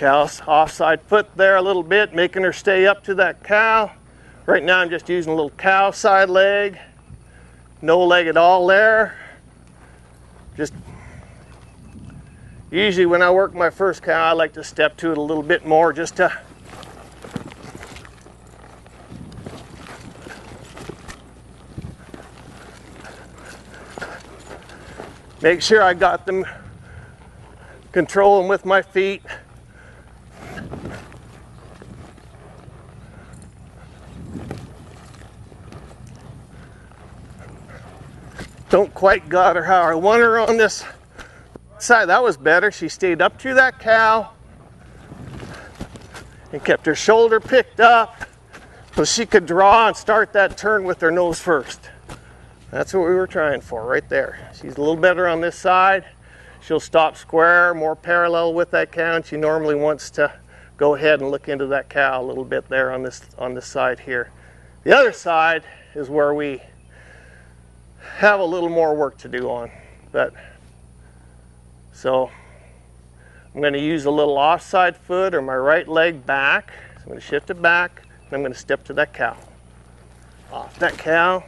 cow's offside foot there a little bit, making her stay up to that cow. Right now I'm just using a little cow side leg, no leg at all there. Just usually when I work my first cow, I like to step to it a little bit more just to make sure I got them, control them with my feet. Don't quite got her how I want her on this side. That was better. She stayed up to that cow and kept her shoulder picked up so she could draw and start that turn with her nose first. That's what we were trying for right there. She's a little better on this side. She'll stop square, more parallel with that cow, and she normally wants to go ahead and look into that cow a little bit there on this side here. The other side is where we have a little more work to do on. But so I'm going to use a little offside foot or my right leg back. So I'm going to shift it back and I'm going to step to that cow. Off that cow.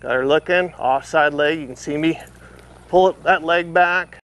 Got her looking, offside leg. You can see me pull that leg back.